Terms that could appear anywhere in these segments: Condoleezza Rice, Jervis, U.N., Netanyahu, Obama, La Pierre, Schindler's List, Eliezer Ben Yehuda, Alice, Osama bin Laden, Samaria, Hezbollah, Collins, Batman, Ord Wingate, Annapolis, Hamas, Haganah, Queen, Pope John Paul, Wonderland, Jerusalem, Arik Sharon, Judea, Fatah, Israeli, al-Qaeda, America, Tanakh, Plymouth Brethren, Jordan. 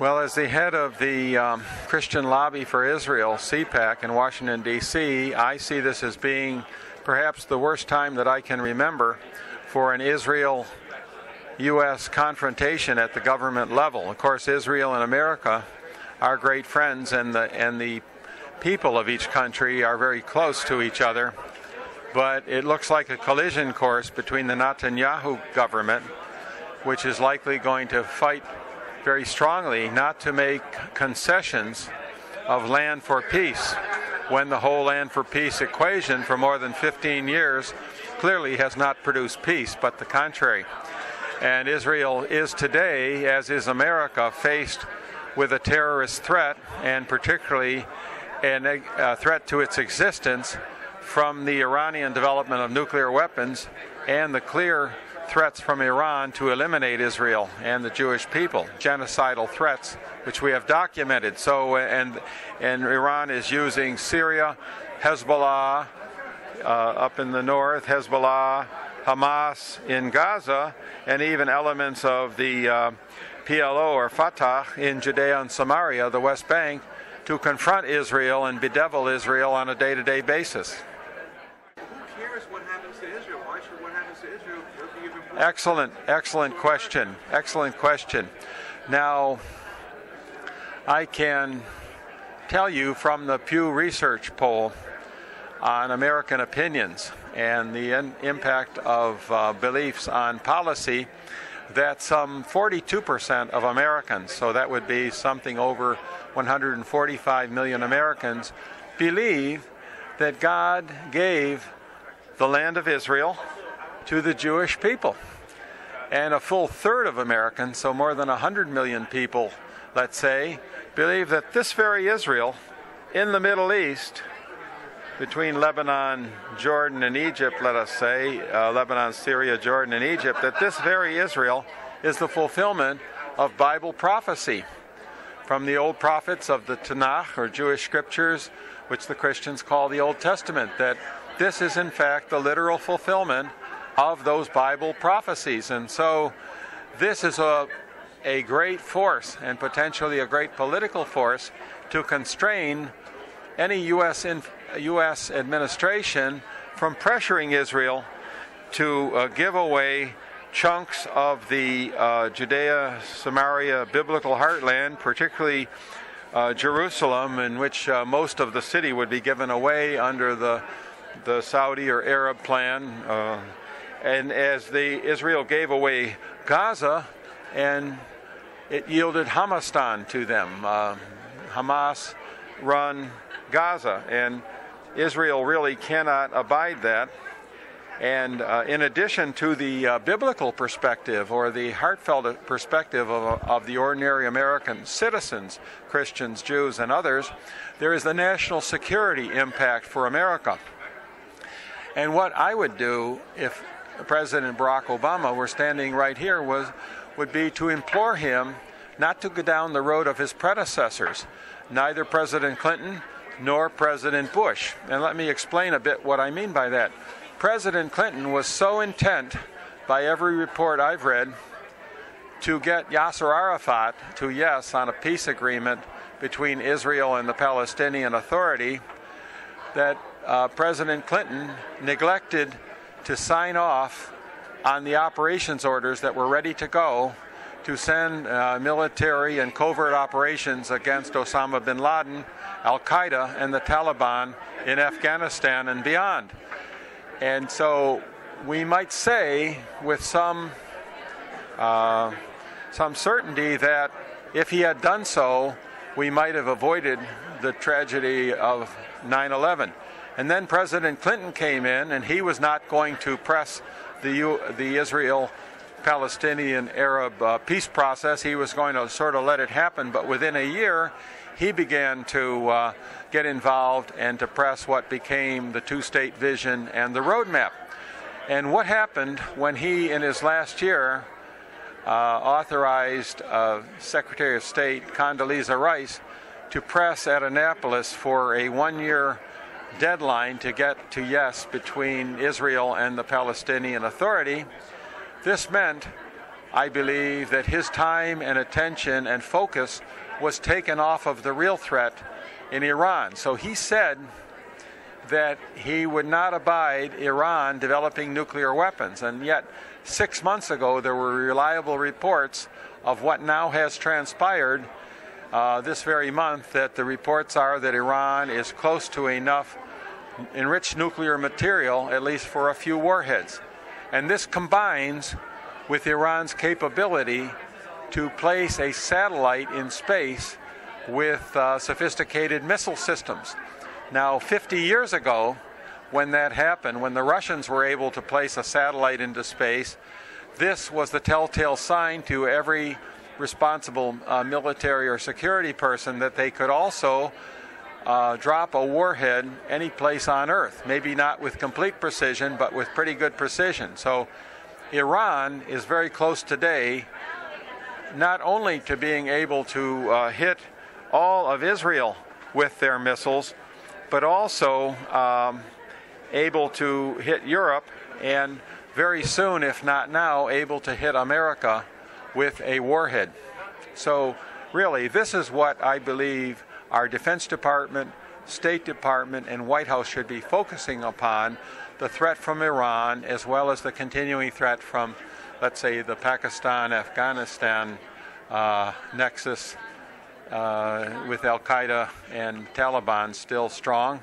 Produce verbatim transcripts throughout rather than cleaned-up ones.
Well, as the head of the um, Christian Lobby for Israel, C PAC, in Washington, D C, I see this as being perhaps the worst time that I can remember for an Israel U S confrontation at the government level. Of course, Israel and America are great friends, and the, and the people of each country are very close to each other. But it looks like a collision course between the Netanyahu government, which is likely going to fight very strongly not to make concessions of land for peace, when the whole land for peace equation for more than fifteen years clearly has not produced peace, but the contrary. And Israel is today, as is America, faced with a terrorist threat, and particularly an, a threat to its existence from the Iranian development of nuclear weapons and the clear threats from Iran to eliminate Israel and the Jewish people, genocidal threats which we have documented. So, and, and Iran is using Syria, Hezbollah uh, up in the north, Hezbollah, Hamas in Gaza, and even elements of the uh, P L O or Fatah in Judea and Samaria, the West Bank, to confront Israel and bedevil Israel on a day-to-day basis. Excellent, excellent question, excellent question. Now, I can tell you from the Pew Research poll on American opinions and the in impact of uh, beliefs on policy that some forty-two percent of Americans, so that would be something over one hundred forty-five million Americans, believe that God gave the land of Israel to the Jewish people. And a full third of Americans, so more than one hundred million people, let's say, believe that this very Israel in the Middle East, between Lebanon, Jordan, and Egypt, let us say, uh, Lebanon, Syria, Jordan, and Egypt, that this very Israel is the fulfillment of Bible prophecy from the old prophets of the Tanakh, or Jewish scriptures, which the Christians call the Old Testament, that this is in fact the literal fulfillment of those Bible prophecies. And so this is a, a great force, and potentially a great political force, to constrain any U S administration from pressuring Israel to uh, give away chunks of the uh, Judea, Samaria, biblical heartland, particularly uh, Jerusalem, in which uh, most of the city would be given away under the, the Saudi or Arab plan. Uh, And as the Israel gave away Gaza, and it yielded Hamastan to them, uh, Hamas run Gaza, and Israel really cannot abide that. And uh, in addition to the uh, biblical perspective, or the heartfelt perspective of, of the ordinary American citizens, Christians, Jews, and others, there is the national security impact for America. And what I would do if President Barack Obama were standing right here was would be to implore him not to go down the road of his predecessors, neither President Clinton nor President Bush. And let me explain a bit what I mean by that. President Clinton was so intent, by every report I've read, to get Yasser Arafat to yes on a peace agreement between Israel and the Palestinian Authority, that uh, President Clinton neglected to sign off on the operations orders that were ready to go to send uh, military and covert operations against Osama bin Laden, al-Qaeda, and the Taliban in Afghanistan and beyond. And so we might say with some, uh, some certainty that if he had done so, we might have avoided the tragedy of nine eleven. And then President Clinton came in, and he was not going to press the, U the Israel-Palestinian-Arab uh, peace process. He was going to sort of let it happen. But within a year, he began to uh, get involved and to press what became the two-state vision and the roadmap. And what happened when he, in his last year, uh, authorized uh, Secretary of State Condoleezza Rice to press at Annapolis for a one-year deadline to get to yes between Israel and the Palestinian Authority. This meant I believe that his time and attention and focus was taken off of the real threat in Iran. So he said that he would not abide Iran developing nuclear weapons. And yet, six months ago, there were reliable reports of what now has transpired uh, this very month, that the reports are that Iran is close to enough enriched nuclear material, at least for a few warheads. And this combines with Iran's capability to place a satellite in space with uh, sophisticated missile systems. Now, fifty years ago, when that happened, when the Russians were able to place a satellite into space, this was the telltale sign to every responsible uh, military or security person that they could also uh, drop a warhead any place on Earth. Maybe not with complete precision, but with pretty good precision. So Iran is very close today, not only to being able to uh, hit all of Israel with their missiles, but also um, able to hit Europe, and very soon, if not now, able to hit America with a warhead. So really, this is what I believe our Defense Department, State Department, and White House should be focusing upon: the threat from Iran, as well as the continuing threat from, let's say, the Pakistan-Afghanistan uh, nexus, Uh, with al-Qaeda and Taliban still strong,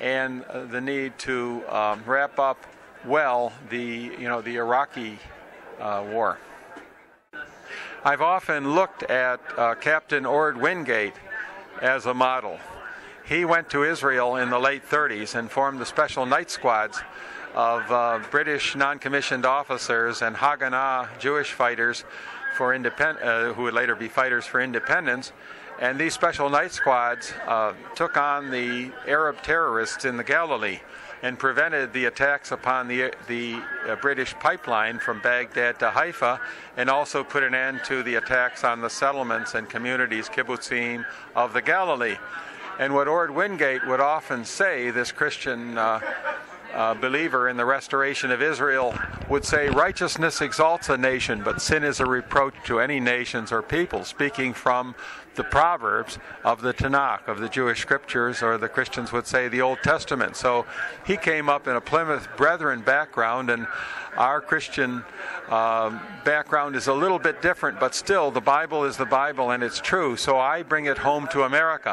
and uh, the need to um, wrap up well the, you know, the Iraqi uh, war. I've often looked at uh, Captain Ord Wingate as a model. He went to Israel in the late thirties and formed the special night squads of uh, British non-commissioned officers and Haganah Jewish fighters for independ- uh, who would later be fighters for independence. And these special night squads uh, took on the Arab terrorists in the Galilee and prevented the attacks upon the, the uh, British pipeline from Baghdad to Haifa, and also put an end to the attacks on the settlements and communities, kibbutzim, of the Galilee. And what Ord Wingate would often say, this Christian uh, Uh, believer in the restoration of Israel would say, righteousness exalts a nation, but sin is a reproach to any nations or people, speaking from the Proverbs of the Tanakh, of the Jewish scriptures, or the Christians would say the Old Testament. So he came up in a Plymouth Brethren background, and our Christian um, background is a little bit different, but still the Bible is the Bible and it's true. So I bring it home to America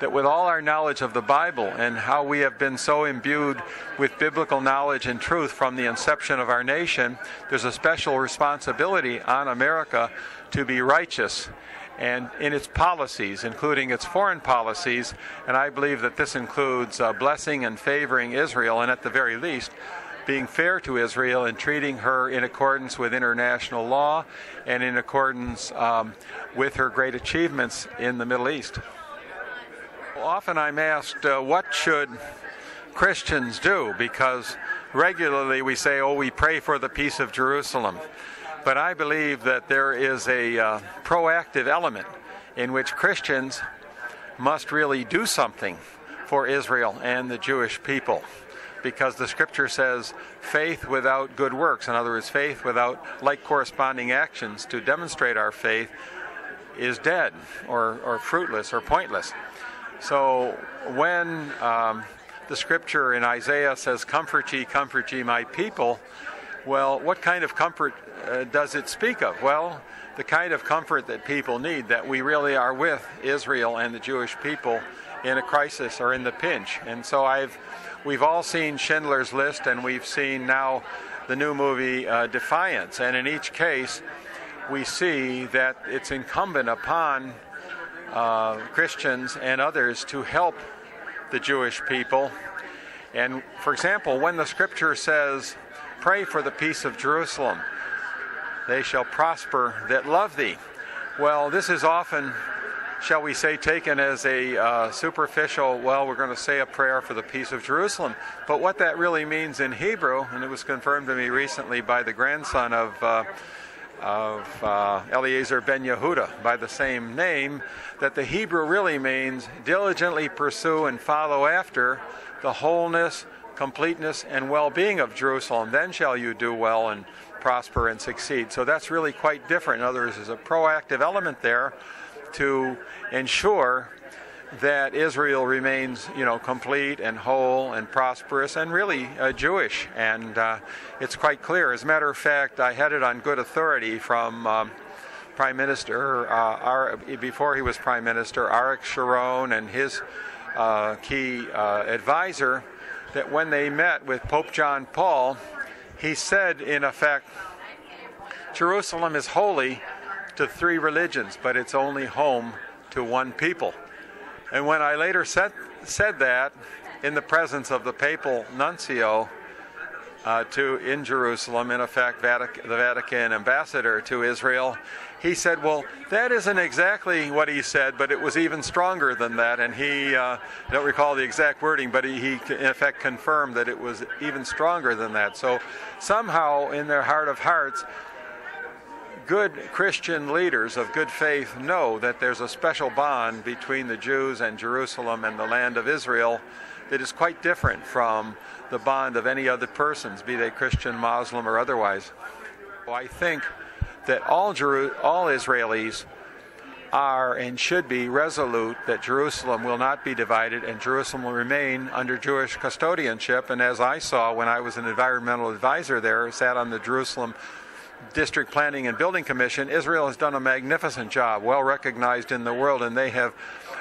that with all our knowledge of the Bible and how we have been so imbued with biblical knowledge and truth from the inception of our nation, there's a special responsibility on America to be righteous and in its policies, including its foreign policies. And I believe that this includes uh, blessing and favoring Israel, and at the very least, being fair to Israel and treating her in accordance with international law and in accordance um, with her great achievements in the Middle East. Often I'm asked, uh, what should Christians do? Because regularly we say, oh, we pray for the peace of Jerusalem. But I believe that there is a uh, proactive element in which Christians must really do something for Israel and the Jewish people, because the scripture says faith without good works, in other words, faith without like corresponding actions to demonstrate our faith, is dead or, or fruitless or pointless. So when um, the scripture in Isaiah says, comfort ye, comfort ye my people, well, what kind of comfort uh, does it speak of? Well, the kind of comfort that people need, that we really are with Israel and the Jewish people in a crisis or in the pinch. And so I've We've all seen Schindler's List, and we've seen now the new movie uh, Defiance. And in each case, we see that it's incumbent upon uh, Christians and others to help the Jewish people. And for example, when the scripture says, pray for the peace of Jerusalem, they shall prosper that love thee. Well, this is often, shall we say, taken as a uh, superficial, well, we're going to say a prayer for the peace of Jerusalem. But what that really means in Hebrew, and it was confirmed to me recently by the grandson of, uh, of uh, Eliezer Ben Yehuda, by the same name, that the Hebrew really means diligently pursue and follow after the wholeness, completeness, and well-being of Jerusalem. Then shall you do well and prosper and succeed. So that's really quite different. In other words, there's a proactive element there to ensure that Israel remains, you know, complete and whole and prosperous and really uh, Jewish. And uh, it's quite clear. As a matter of fact, I had it on good authority from um, Prime Minister, uh, our, before he was Prime Minister, Arik Sharon and his uh, key uh, advisor, that when they met with Pope John Paul, he said, in effect, Jerusalem is holy to three religions, but it's only home to one people. And when I later said, said that in the presence of the papal nuncio uh, to in Jerusalem, in effect, Vatican, the Vatican ambassador to Israel, he said, well, that isn't exactly what he said, but it was even stronger than that. And he, uh, I don't recall the exact wording, but he, he, in effect, confirmed that it was even stronger than that. So somehow, in their heart of hearts, good Christian leaders of good faith know that there's a special bond between the Jews and Jerusalem and the land of Israel that is quite different from the bond of any other persons, be they Christian, Muslim, or otherwise. So I think that all, Jeru all Israelis are and should be resolute that Jerusalem will not be divided and Jerusalem will remain under Jewish custodianship. And as I saw when I was an environmental advisor there, sat on the Jerusalem District Planning and Building Commission, Israel has done a magnificent job, well recognized in the world, and they have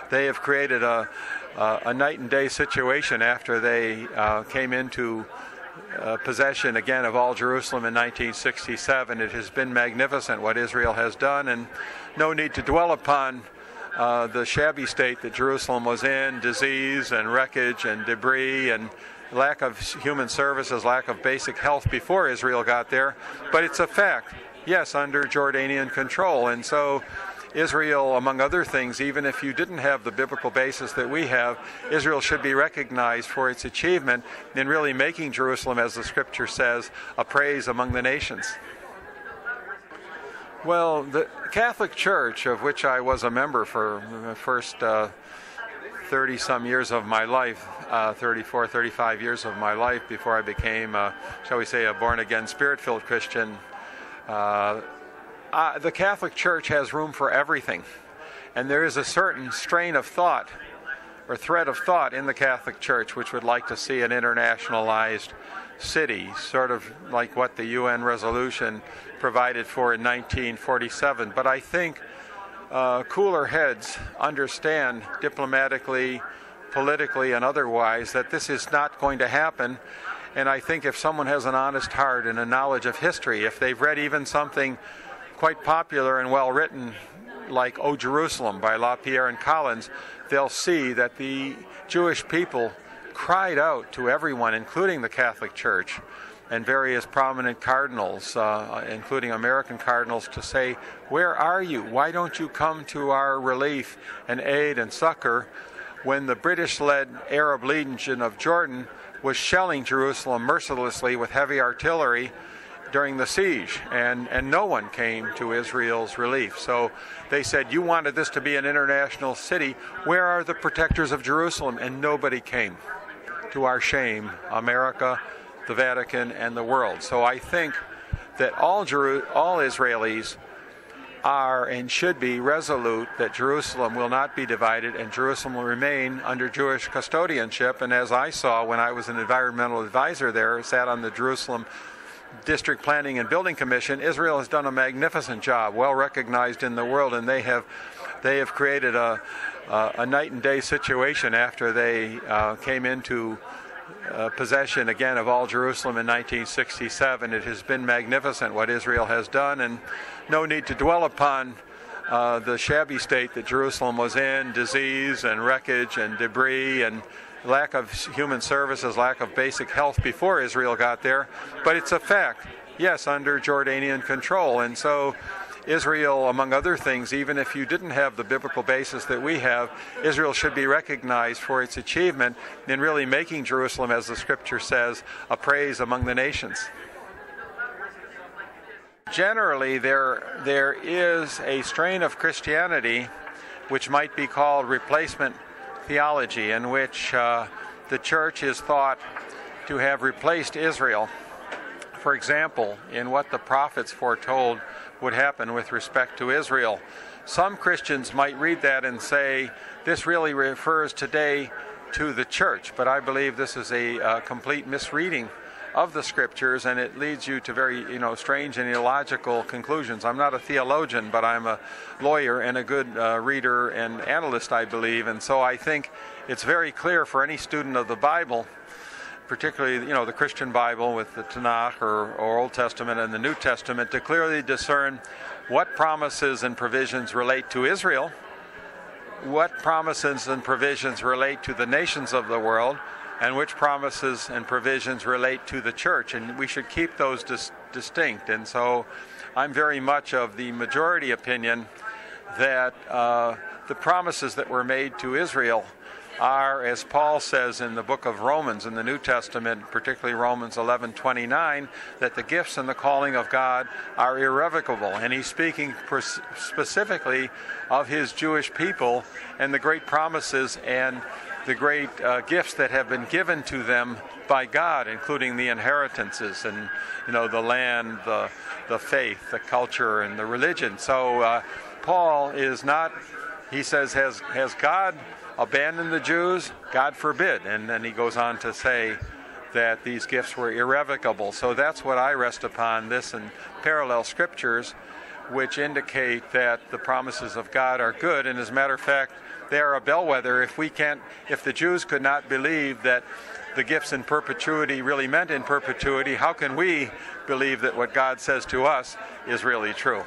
they have created a, a, a night and day situation after they uh, came into uh, possession again of all Jerusalem in nineteen sixty-seven. It has been magnificent what Israel has done, and no need to dwell upon uh, the shabby state that Jerusalem was in, disease and wreckage and debris and lack of human services, lack of basic health before Israel got there. But it's a fact, yes, under Jordanian control. And so Israel, among other things, even if you didn't have the biblical basis that we have, Israel should be recognized for its achievement in really making Jerusalem, as the scripture says, a praise among the nations. Well, the Catholic Church, of which I was a member for the first uh, thirty-some years of my life, uh, thirty-four, thirty-five years of my life before I became, a, shall we say, a born-again, spirit-filled Christian. Uh, uh, the Catholic Church has room for everything. And there is a certain strain of thought or thread of thought in the Catholic Church which would like to see an internationalized city, sort of like what the U N resolution provided for in nineteen forty-seven. But I think Uh, cooler heads understand diplomatically, politically, and otherwise that this is not going to happen. And I think if someone has an honest heart and a knowledge of history, if they've read even something quite popular and well written like O Jerusalem by La Pierre and Collins, they'll see that the Jewish people cried out to everyone, including the Catholic Church and various prominent cardinals, uh, including American cardinals, to say, where are you? Why don't you come to our relief and aid and succor when the British-led Arab Legion of Jordan was shelling Jerusalem mercilessly with heavy artillery during the siege, and, and no one came to Israel's relief. So they said, you wanted this to be an international city. Where are the protectors of Jerusalem? And nobody came. To our shame, America, the Vatican, and the world. So I think that all, Jeru all Israelis are and should be resolute that Jerusalem will not be divided and Jerusalem will remain under Jewish custodianship. And as I saw when I was an environmental advisor there, sat on the Jerusalem District Planning and Building Commission, Israel has done a magnificent job, well recognized in the world, and they have they have created a, a, a night and day situation after they uh, came into Uh, possession again of all Jerusalem in nineteen sixty-seven. It has been magnificent what Israel has done, and no need to dwell upon uh, the shabby state that Jerusalem was in, disease and wreckage and debris and lack of human services, lack of basic health before Israel got there. But it's a fact, yes, under Jordanian control. And so Israel, among other things, even if you didn't have the biblical basis that we have, Israel should be recognized for its achievement in really making Jerusalem, as the scripture says, a praise among the nations. Generally, there, there is a strain of Christianity which might be called replacement theology, in which uh, the church is thought to have replaced Israel for example, in what the prophets foretold would happen with respect to Israel. Some Christians might read that and say, this really refers today to the church, but I believe this is a uh, complete misreading of the scriptures, and it leads you to very, you know, strange and illogical conclusions. I'm not a theologian, but I'm a lawyer and a good uh, reader and analyst, I believe, and so I think it's very clear for any student of the Bible, particularly, you know, the Christian Bible with the Tanakh or, or Old Testament and the New Testament, to clearly discern what promises and provisions relate to Israel, what promises and provisions relate to the nations of the world, and which promises and provisions relate to the church. And we should keep those dis distinct. And so I'm very much of the majority opinion that uh, the promises that were made to Israel are, as Paul says in the book of Romans, in the New Testament, particularly Romans eleven twenty-nine, that the gifts and the calling of God are irrevocable. And he's speaking specifically of his Jewish people and the great promises and the great uh, gifts that have been given to them by God, including the inheritances and, you know, the land, the, the faith, the culture, and the religion. So uh, Paul is not, he says, has, has God abandoned the Jews? God forbid. And then he goes on to say that these gifts were irrevocable. So that's what I rest upon, this and parallel scriptures, which indicate that the promises of God are good. And as a matter of fact, they are a bellwether. If we can't, if the Jews could not believe that the gifts in perpetuity really meant in perpetuity, how can we believe that what God says to us is really true?